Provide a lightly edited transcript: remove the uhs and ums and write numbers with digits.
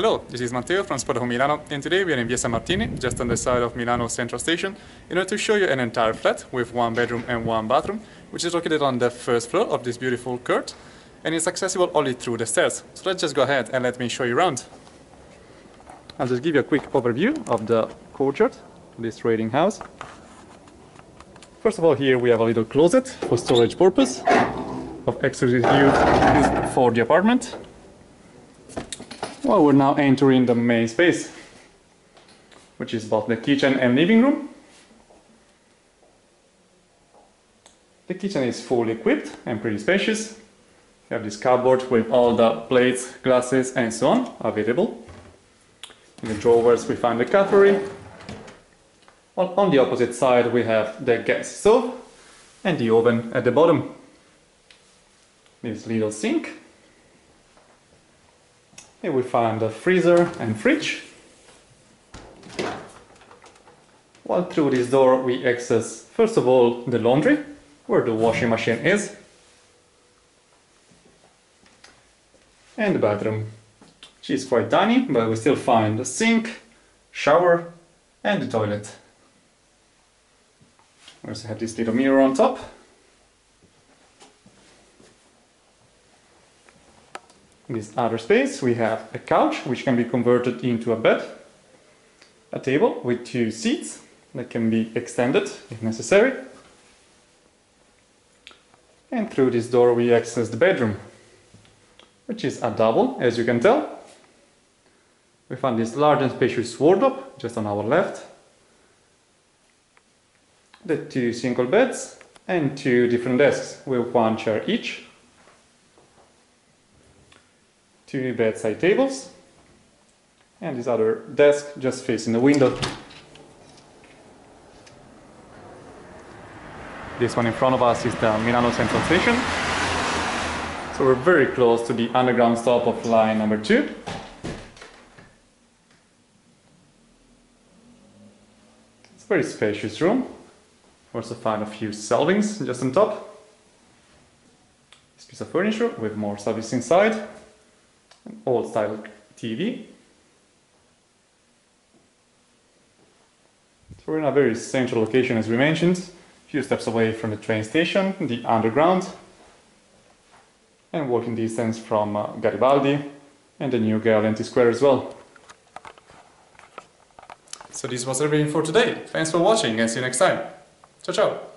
Hello, this is Matteo from Spotahome Milano, and today we are in via San Martini, just on the side of Milano Central Station, in order to show you an entire flat with one bedroom and one bathroom, which is located on the first floor of this beautiful court, and it's accessible only through the stairs. So let's just go ahead and let me show you around. I'll just give you a quick overview of the courtyard, this trading house. First of all, here we have a little closet for storage purpose, of exclusive use for the apartment. Well, we're now entering the main space, which is both the kitchen and living room. The kitchen is fully equipped and pretty spacious. You have this cupboard with all the plates, glasses and so on available. In the drawers we find the cutlery. On the opposite side we have the gas stove and the oven at the bottom. This little sink. Here we find a freezer and fridge. Well, through this door we access, first of all, the laundry, where the washing machine is, and the bathroom, which is quite tiny, but we still find a sink, shower, and the toilet. We also have this little mirror on top. In this other space we have a couch which can be converted into a bed, a table with two seats that can be extended if necessary, and through this door we access the bedroom, which is a double, as you can tell. We find this large and spacious wardrobe just on our left, the two single beds and two different desks with one chair each. Two bedside tables, and this other desk just facing the window. This one in front of us is the Milano Central Station. So we're very close to the underground stop of line number 2. It's a very spacious room. We also find a few shelvings just on top. This piece of furniture with more service inside. An old-style TV. So we're in a very central location, as we mentioned, a few steps away from the train station, the underground, and walking distance from Garibaldi and the new Galenti Square as well. So this was everything for today. Thanks for watching and see you next time. Ciao ciao!